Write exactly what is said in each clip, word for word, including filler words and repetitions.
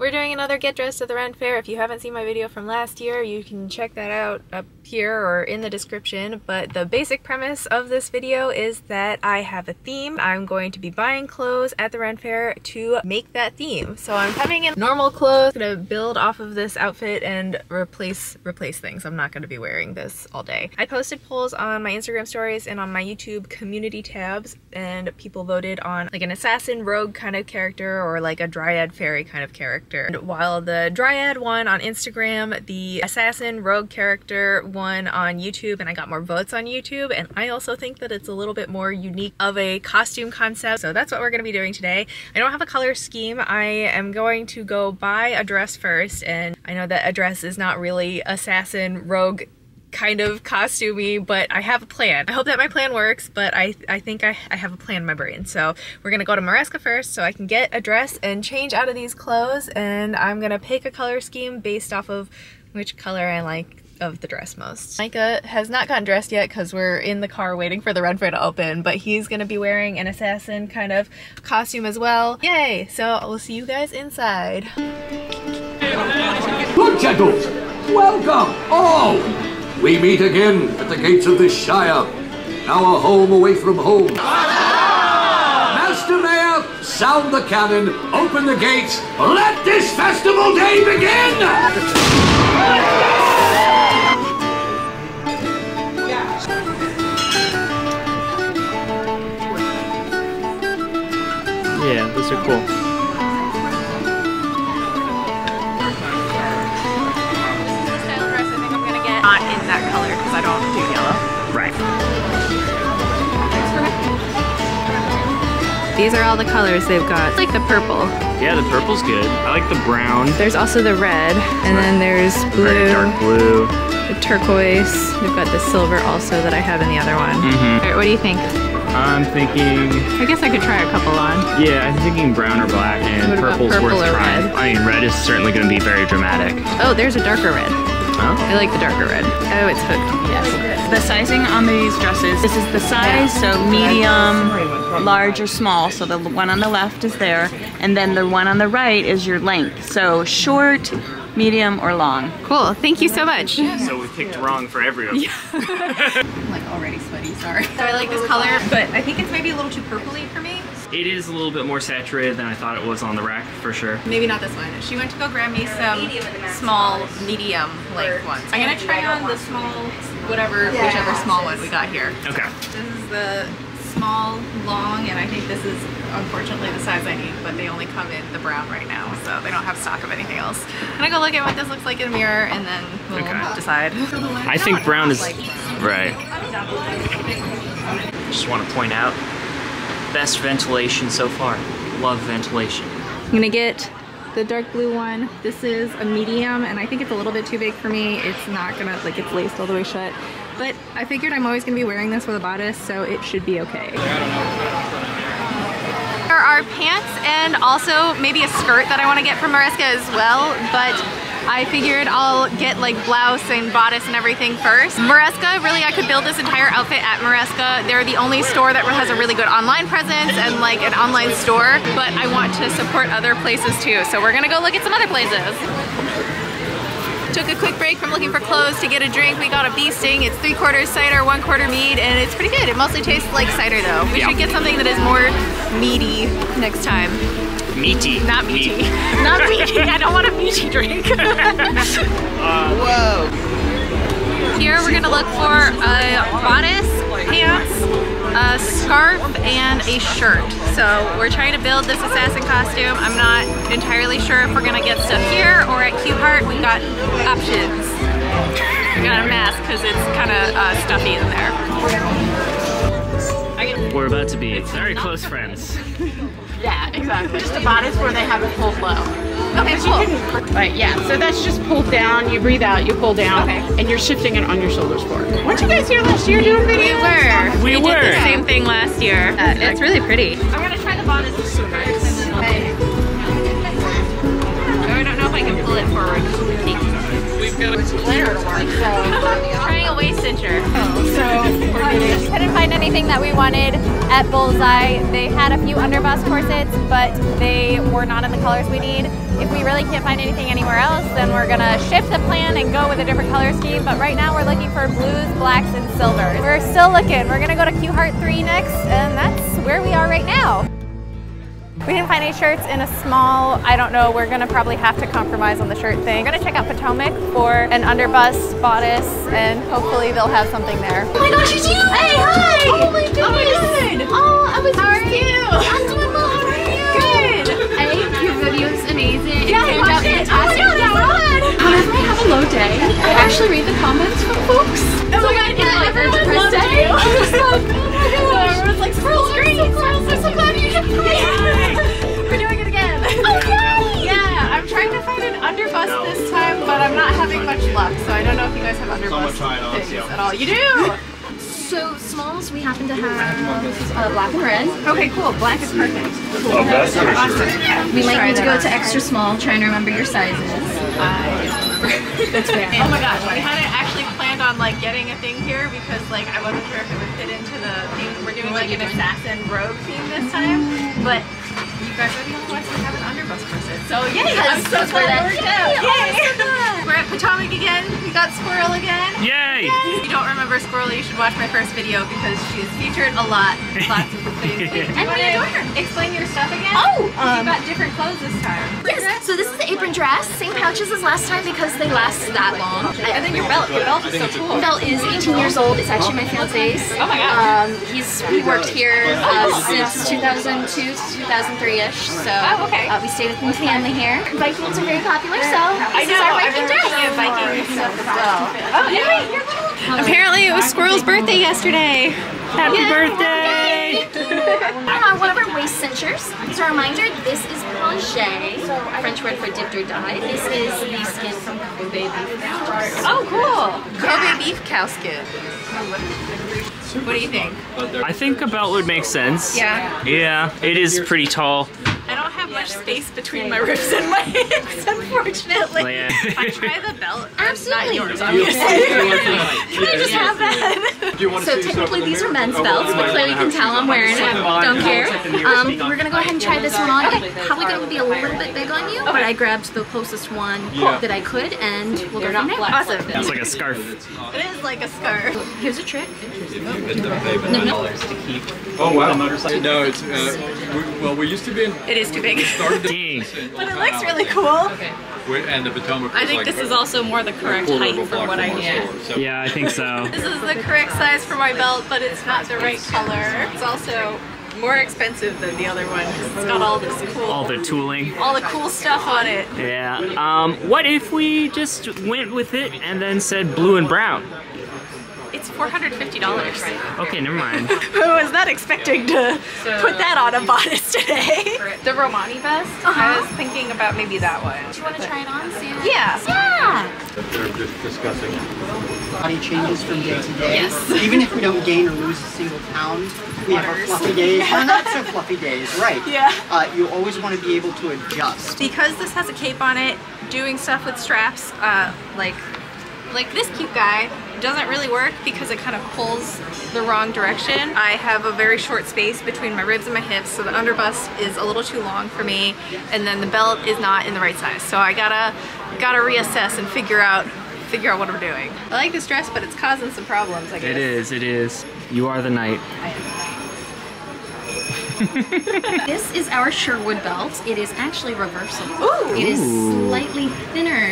We're doing another Get Dressed at the Round Fair. If you haven't seen my video from last year, you can check that out up here or in the description. But the basic premise of this video is that I have a theme. I'm going to be buying clothes at the Round Fair to make that theme. So I'm coming in normal clothes. I'm gonna build off of this outfit and replace replace things. I'm not gonna be wearing this all day. I posted polls on my Instagram stories and on my YouTube community tabs, and people voted on like an assassin rogue kind of character or like a dryad fairy kind of character. And while the Dryad won on Instagram, the Assassin Rogue character won on YouTube, and I got more votes on YouTube, and I also think that it's a little bit more unique of a costume concept, so that's what we're going to be doing today. I don't have a color scheme. I am going to go buy a dress first, and I know that a dress is not really Assassin Rogue kind of costumey, but I have a plan. I hope that my plan works, but I, I think I, I have a plan in my brain. So we're gonna go to Moresca first so I can get a dress and change out of these clothes, and I'm gonna pick a color scheme based off of which color I like of the dress most. Micah has not gotten dressed yet because we're in the car waiting for the Round Fair to open, but he's gonna be wearing an assassin kind of costume as well. Yay! So we'll see you guys inside. Muchachos! Welcome! Oh! We meet again at the gates of this shire, now a home away from home. Master Mayor, sound the cannon, open the gates, let this festival day begin! Yeah, those are cool. I don't do yellow. Right. These are all the colors they've got. I like the purple. Yeah, the purple's good. I like the brown. There's also the red, and right. Then there's blue. Very dark blue. The turquoise. They've got the silver also that I have in the other one. Mm-hmm. All right, what do you think? I'm thinking... I guess I could try a couple on. Yeah, I'm thinking brown or black, and purple's purple worth trying. Red? I mean, red is certainly going to be very dramatic. Oh, there's a darker red. Huh? I like the darker red. Oh, it's hooked. Yes. The sizing on these dresses, this is the size, so medium, large, or small. So the one on the left is there, and then the one on the right is your length. So short, medium, or long. Cool. Thank you so much. So we picked wrong for everyone. Yeah. I'm like already sweaty, sorry. So I like this color, but I think it's maybe a little too purpley for me. It is a little bit more saturated than I thought it was on the rack, for sure. Maybe not this one. She went to go grab me some small, medium length ones. I'm gonna try on the small, whatever, whichever small one we got here. Okay. This is the small, long, and I think this is unfortunately the size I need, but they only come in the brown right now, so they don't have stock of anything else. I'm gonna go look at what this looks like in a mirror, and then we'll okay. decide. I think brown is, right. Just wanna point out, best ventilation so far. Love ventilation. I'm gonna get the dark blue one. This is a medium, and I think it's a little bit too big for me. It's not gonna, like, it's laced all the way shut. But I figured I'm always gonna be wearing this with a bodice, so it should be okay. There are pants and also maybe a skirt that I wanna get from Moresca as well, but I figured I'll get like blouse and bodice and everything first. Moresca, really I could build this entire outfit at Moresca. They're the only store that has a really good online presence and like an online store, but I want to support other places too. So we're gonna go look at some other places. Took a quick break from looking for clothes to get a drink. We got a bee sting. It's three quarters cider, one quarter mead, and it's pretty good. It mostly tastes like cider though. We yeah. should get something that is more meaty next time. Meaty. Not meaty. meaty. Not meaty. I don't want a meaty drink. uh, Whoa. Here we're gonna look for a bodice, pants, a scarf, and a shirt. So we're trying to build this assassin costume. I'm not entirely sure if we're gonna get stuff here or at Q Heart. We've got options. We got a mask because it's kind of uh, stuffy in there. We're about to be very close friends. Yeah, exactly. Just a bodice where they have it pulled low. Okay, cool. Can, right, yeah. So that's just pulled down. You breathe out, you pull down, okay. And you're shifting it on your shoulders forward. Weren't you guys here last year doing videos? We were. We, we were. Did the same thing last year. Uh, exactly. It's really pretty. I'm gonna try the bodice first. Okay. I don't know if I can pull it forward. We've got a glitter to work. Trying a waist cincher. Oh, so we couldn't find anything that we wanted at Bullseye. They had a few underboss corsets, but they were not in the colors we need. If we really can't find anything anywhere else, then we're gonna shift the plan and go with a different color scheme. But right now we're looking for blues, blacks, and silvers. We're still looking. We're gonna go to Q Heart three next, and that's where we are right now. We didn't find any shirts in a small, I don't know, we're gonna probably have to compromise on the shirt thing. We're gonna check out Potomac for an underbust bodice, and hopefully they'll have something there. Oh my gosh, it's you! Hey, hi! Oh my goodness! Oh, my God. Oh I was How are you? I'm doing well, how are you? Good! I think your video is amazing. Yeah, it out it. Oh my God, yeah, well. Whenever I have a low day, I actually read the comments from folks. Oh so my God, yeah, like, everyone loves you! I'm just like, oh my gosh! Everyone's like, Squirrel's great! I'm so glad you can play! Underbust no. this time, but I'm not having much luck, so I don't know if you guys have underbust things at all. You do? So smalls, we happen to have uh, black and red. Okay, cool. Black is perfect. Cool. Oh, that's awesome. We might need to go to extra small. Try and remember your sizes. That's fair. Oh my gosh, we hadn't actually planned on like getting a thing here because like I wasn't sure if it would fit into the theme. We're doing like an assassin rogue theme this time, but. You guys are the only ones who have an underbust person. So yay! I'm so glad it worked out. Yay! We're at Potomac again. We got Squirrel again. Yay! Yay! If you don't remember Squirrel, you should watch my first video because she is featured a lot. Lots of things. Do you want to explain your stuff again? Oh! Um, you got different clothes this time. Yes! So this is the apron dress. Same pouches as last time because they last that long. And then your belt. Your belt is so cool. Belt is eighteen years old. It's actually my fiance's. Oh my god. Um, he's we worked here uh, since two thousand two to two thousand three. Ish, so oh, okay. uh, we stay with the family here. Vikings are very popular, so this I know, is our Viking dress. Really Vikings so well. Oh, yeah. Anyway, you're cool. Apparently it was Squirrel's birthday yesterday. Happy Yay. birthday! uh, one of our waist cinchers. As a reminder, this is planche, French word for dipped or dyed. This is the skin from Kobe beef. Oh, cool! Kobe beef cow skin. What do you think? I think a belt would make sense. Yeah. Yeah, it is pretty tall. I don't have much space between my ribs and my hips, unfortunately. Well, yeah. If I try the belt, absolutely. Not yours, obviously. Can I just have that? Do you want to so technically these are men's belts, but clearly you can tell I'm wearing it. Don't care. Um, we're gonna go ahead and try this one on. Okay. It's probably gonna be a little bit big on you, okay. But I grabbed the closest one yeah. that I could, and we'll go from there. Awesome. That's like a scarf. It is like a scarf. Here's a trick. No, no. Oh wow. No, it's uh, well, we used to be in. Is too big. But it looks really cool. Okay. And the Potomac I think like this is also more the correct height for what I need. So. Yeah, I think so. This is the correct size for my belt, but it's not the right color. It's also more expensive than the other one. It's got all this cool... All the tooling. All the cool stuff on it. Yeah. Um, what if we just went with it and then said blue and brown? It's four hundred fifty dollars. Okay, never mind. Who was not expecting to so, put that on a bodice today? The Romani vest? Uh -huh. I was thinking about maybe that one. Do you want to try it on, Sue? Yeah. Yeah! They're just discussing. Body changes from day to day. Yes. Even if we don't gain or lose a single pound, we have our fluffy days or not so fluffy days, right? Yeah. Uh, you always want to be able to adjust. Because this has a cape on it, doing stuff with straps, uh, like, like this cute guy, doesn't really work because it kind of pulls the wrong direction. I have a very short space between my ribs and my hips, so the underbust is a little too long for me, and then the belt is not in the right size. So I gotta gotta reassess and figure out figure out what I'm doing. I like this dress, but it's causing some problems, I guess. It is, it is. You are the knight. I am the knight. This is our Sherwood belt. It is actually reversible. Ooh. It is slightly thinner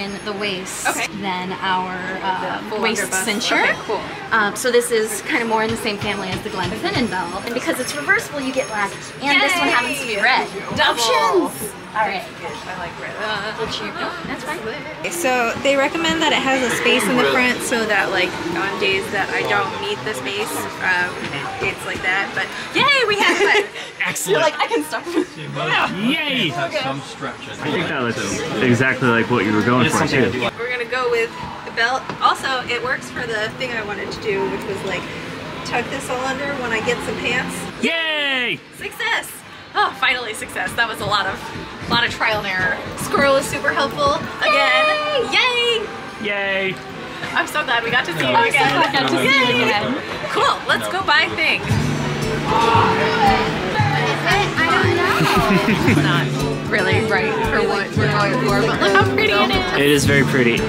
in the waist okay. than our uh, waist cincher. Okay, cool. Um, so this is kind of more in the same family as the Glenfinnan belt. And because it's reversible, you get black. And Yay! This one happens to be red. Double. Options! All right. I like red. Uh, oh, that's fine. So they recommend that it has a space in the front so that like on days that I don't need the space, um, it's like that. But yay, we have fun. Excellent. You're like, I can stop. Yay. Okay. I think that looks exactly like what you were going for too. We're gonna go with the belt. Also, it works for the thing I wanted to do, which was like tuck this all under when I get some pants. Yay. Success. Oh, finally success. That was a lot of a lot of trial and error. Squirrel is super helpful again. Yay! Yay! Yay. I'm so glad we got to see no, you again. So got to see you again. Cool, let's go buy things. Oh, what is it? I don't know. It's not. really right for what we're going for, but look how pretty it is. It is very pretty. But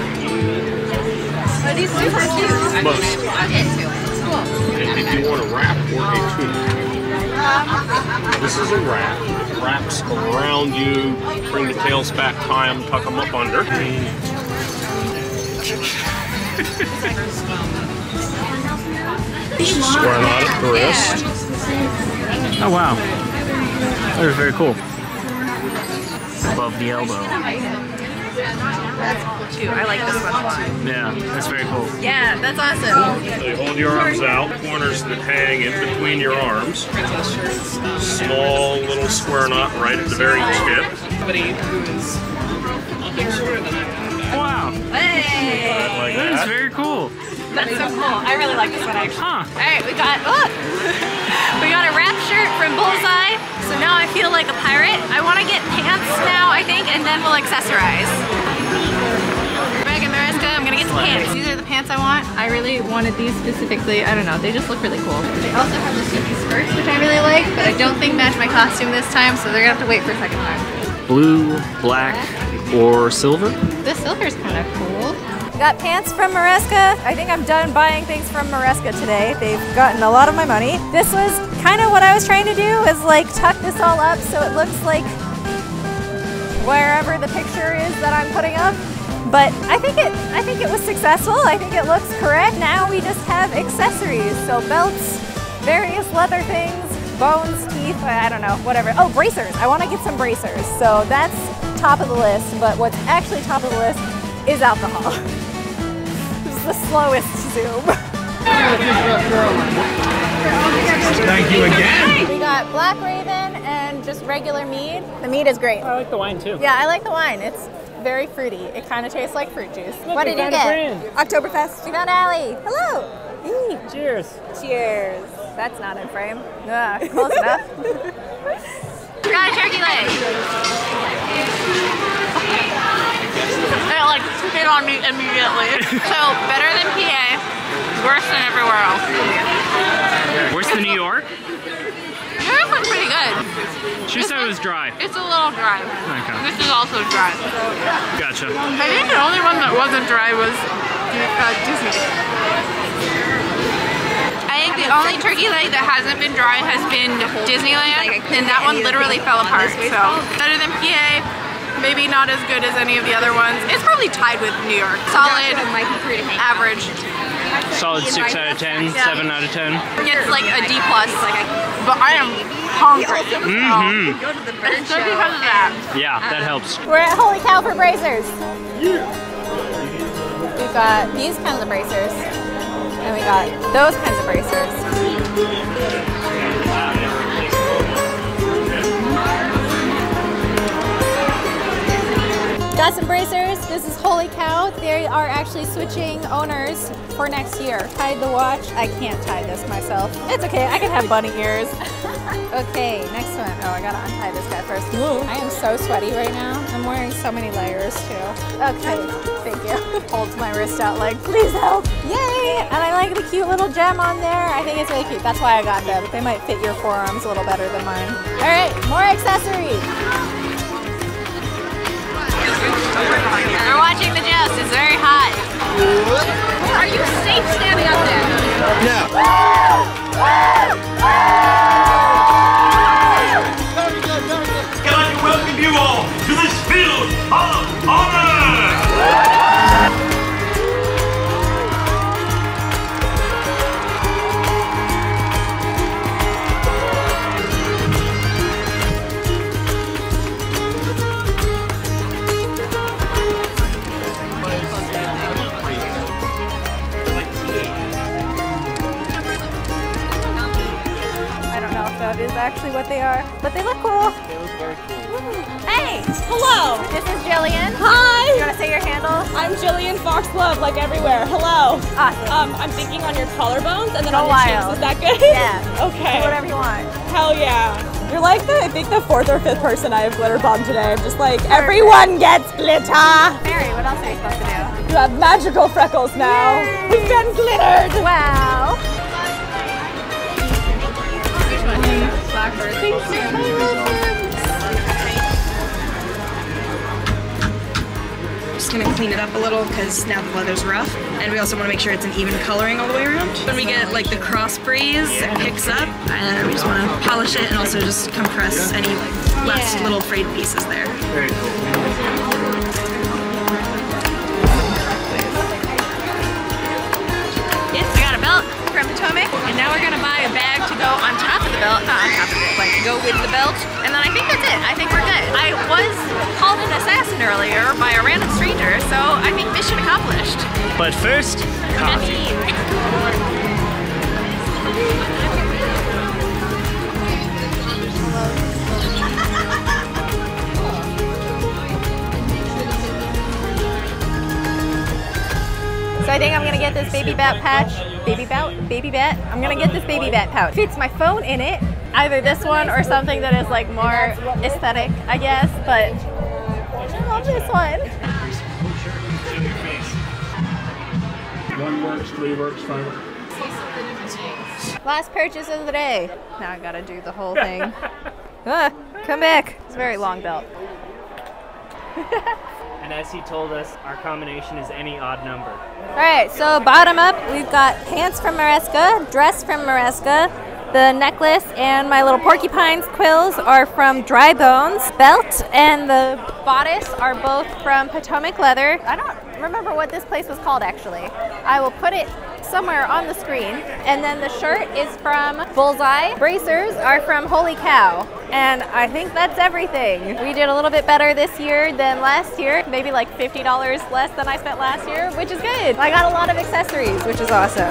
he's super cute. I mean, I'm into it. It's cool. And did you want a wrap or a tube? This is a wrap. It wraps around you, bring the tails back, tie them, tuck them up under. Squirrel on it, the wrist. Oh wow, that was very cool. Above the elbow. That's cool too. I like this one. Yeah, that's very cool. Yeah, that's awesome. So you hold your arms out, corners that hang in between your arms. Small little square knot right at the very tip. Wow. Hey. Like that. That is very cool. That's so cool. I really like this one actually. Huh. Alright, we got oh, we got a wrap shirt from Bullseye. So now I feel like a pirate. I want to get pants now, I think, and then we'll accessorize. Greg and Moresca, I'm gonna get some pants. These are the pants I want. I really wanted these specifically. I don't know, they just look really cool. They also have the suki skirts, which I really like, but I don't think match my costume this time, so they're gonna have to wait for a second time. Blue, black, or silver? The silver's kind of cool. Got pants from Moresca. I think I'm done buying things from Moresca today. They've gotten a lot of my money. This was kind of what I was trying to do, is like tuck this all up so it looks like wherever the picture is that I'm putting up. But I think it, I think it was successful. I think it looks correct. Now we just have accessories. So belts, various leather things, bones, teeth, I don't know, whatever. Oh, bracers. I want to get some bracers. So that's top of the list. But what's actually top of the list is alcohol. The slowest zoom. Thank you again. We got Black Raven and just regular mead. The mead is great. I like the wine too. Yeah, I like the wine. It's very fruity. It kind of tastes like fruit juice. Look, what did you get? Oktoberfest. We found Allie. Hello. Hey. Cheers. Cheers. That's not in frame. Uh, close enough. We got a turkey leg. It like spit on me immediately. So better than P A, worse than everywhere else. Worse than New York? New York was pretty good. She it's said like, it was dry. It's a little dry. Okay. This is also dry. Gotcha. I think the only one that wasn't dry was uh, Disney. I think the only turkey leg that hasn't been dry has been Disneyland, and that one literally fell apart. So better than P A. Maybe not as good as any of the other ones. It's probably tied with New York. Solid, average. Solid six out of ten, yeah. seven out of ten. It's like a D plus. But I am hungry. Mm-hmm. It's just because of that. Yeah, that helps. We're at Holy Cow for bracers. Yeah. We've got these kinds of bracers. And we got those kinds of bracers. Got some bracers. This is Holy Cow. They are actually switching owners for next year. Tied the watch. I can't tie this myself. It's okay. I can have bunny ears. Okay, next one. Oh, I gotta untie this guy first. Ooh. I am so sweaty right now. I'm wearing so many layers too. Okay, thank you. Holds my wrist out like, please help. Yay! And I like the cute little gem on there. I think it's really cute. That's why I got them. They might fit your forearms a little better than mine. All right, more accessories. We're watching the joust, it's very hot. Are you safe standing up there? No. Can I welcome you all to this field of is actually what they are, but they look cool. They look very cool. Hey! Hello! This is Jillian. Hi! You want to say your handle? I'm Jillian Foxglove, like everywhere. Hello! Awesome. Um, I'm thinking on your collarbones and then on your cheeks. Is that good? Yeah. Okay. Do whatever you want. Hell yeah. You're like the, I think the fourth or fifth person I have glitter bombed today. I'm just like, perfect. Everyone gets glitter! Mary, what else are you supposed to do? You have magical freckles now. Yay. We've been glittered! Wow. Thank you. just gonna clean it up a little because now the leather's rough. And we also wanna make sure it's an even coloring all the way around. When we get like the cross breeze, it picks up, and we just wanna polish it and also just compress any like last yeah. little frayed pieces there. Very cool. From Potomac, and now we're gonna buy a bag to go on top of the belt, not on top of it, like to go with the belt, and then I think that's it. I think we're good. I was called an assassin earlier by a random stranger, so I think mission accomplished. But first, coffee. So I think I'm gonna get this baby bat patch. Baby bat, baby bat. I'm gonna get this baby bat pouch. Fits my phone in it. Either this one or something that is like more aesthetic, I guess. But I love this one. One works, three works, five works. Last purchase of the day. Now I gotta do the whole thing. Ah, come back. It's a very long belt. And as he told us, our combination is any odd number. All right, so bottom up, we've got pants from Moresca, dress from Moresca, the necklace and my little porcupine's quills are from Dry Bones, belt and the bodice are both from Potomac Leather. I don't remember what this place was called actually. I will put it somewhere on the screen. And then the shirt is from Bullseye. Bracers are from Holy Cow. And I think that's everything. We did a little bit better this year than last year, maybe like fifty dollars less than I spent last year, which is good. I got a lot of accessories, which is awesome.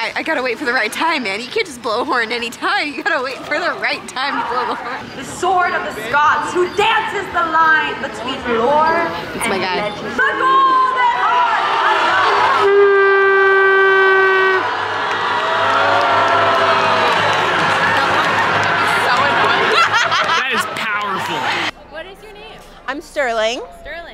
I, I gotta wait for the right time, man. You can't just blow a horn any time. You gotta wait for the right time to blow the horn. The sword of the Scots who dances the line between lore it's and my guy. Legend. The golden horn! That is powerful. What is your name? I'm Sterling. Sterling.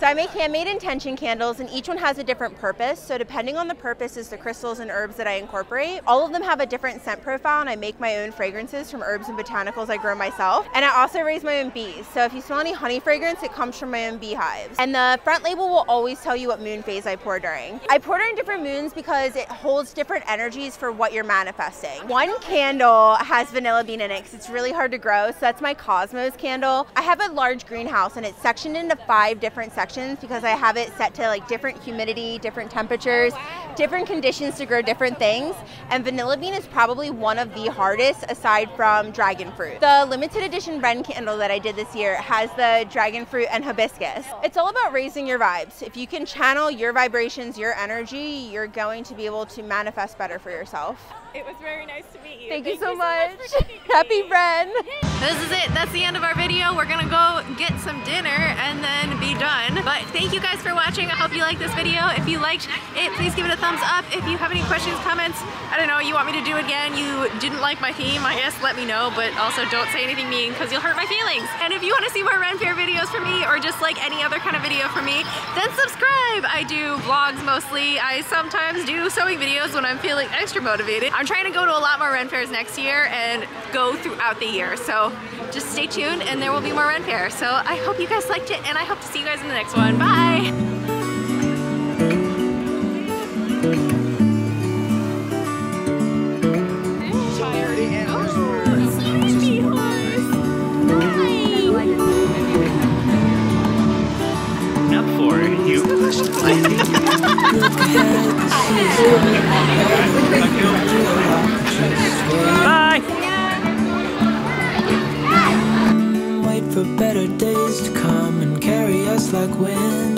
So I make handmade intention candles, and each one has a different purpose. So depending on the purpose is the crystals and herbs that I incorporate. All of them have a different scent profile, and I make my own fragrances from herbs and botanicals I grow myself. And I also raise my own bees. So if you smell any honey fragrance, it comes from my own beehives. And the front label will always tell you what moon phase I pour during. I pour during different moons because it holds different energies for what you're manifesting. One candle has vanilla bean in it because it's really hard to grow. So that's my Cosmos candle. I have a large greenhouse, and it's sectioned into five different sections, because I have it set to like different humidity, different temperatures, different conditions to grow different things. And vanilla bean is probably one of the hardest aside from dragon fruit. The limited edition Ren candle that I did this year has the dragon fruit and hibiscus. It's all about raising your vibes. If you can channel your vibrations, your energy, you're going to be able to manifest better for yourself. It was very nice to meet you. Thank, Thank you, so, you much. so much. Happy Ren. This is it. That's the end of our video. We're gonna go get some dinner and then be done. But thank you guys for watching. I hope you liked this video. If you liked it, please give it a thumbs up. If you have any questions, comments, I don't know, you want me to do it again, you didn't like my theme, I guess let me know. But also don't say anything mean because you'll hurt my feelings. And if you want to see more Ren Fair videos from me or just like any other kind of video from me, then subscribe. I do vlogs mostly. I sometimes do sewing videos when I'm feeling extra motivated. I'm trying to go to a lot more Ren Fairs next year and go throughout the year. So just stay tuned and there will be more Ren Fair. So I hope you guys liked it and I hope to see you guys in the next one. Bye! Bye. Wait for better days to come and carry us like wind.